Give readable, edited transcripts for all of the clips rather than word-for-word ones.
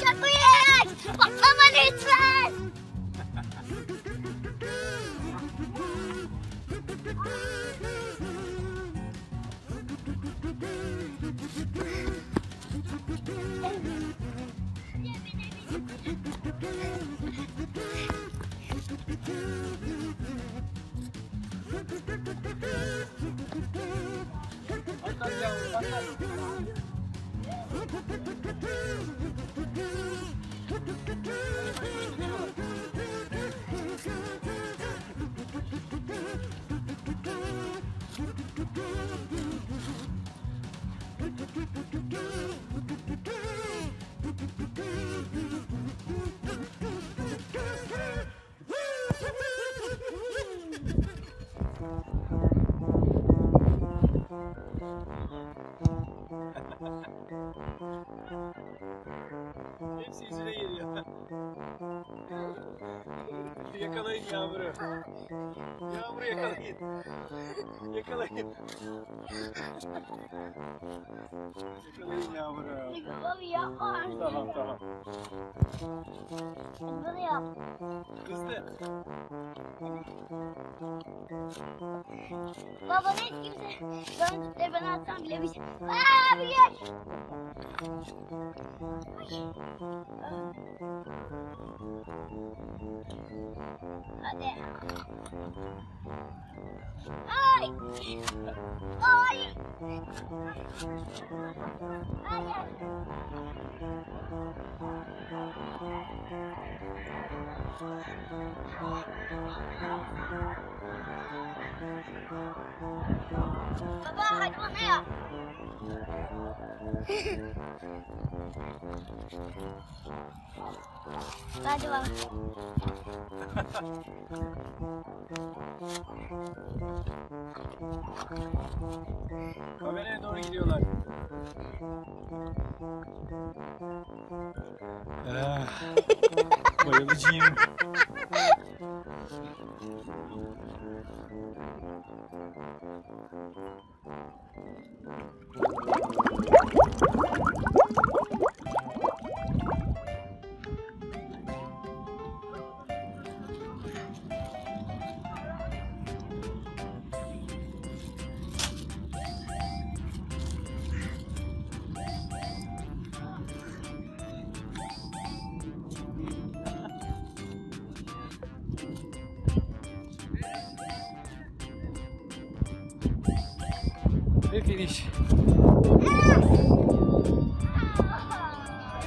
Çok büyük! Patlama lütfen! Hepsi yüzüne geliyor. Yakalayın Yağmur'u. Yağmur'u yakalayın. Yakalayın. Yakalayın Yağmur'u. Baba yapma artık. Tamam tamam. Bunu yap. Kızdı. Baba hiç kimse döndükleri bana atsam bile bir şey. Aaa bir yer. Hadi. Ay! Ay! Ay! Baba hadi bana ya. Hadi baba. Kameraya doğru gidiyorlar. Bayılacağım. Ve finish.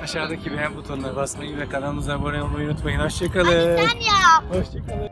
Aşağıdaki beğen butonuna basmayı ve kanalımıza abone olmayı unutmayın. Hoşçakalın. Hadi sen yap. Hoşçakalın.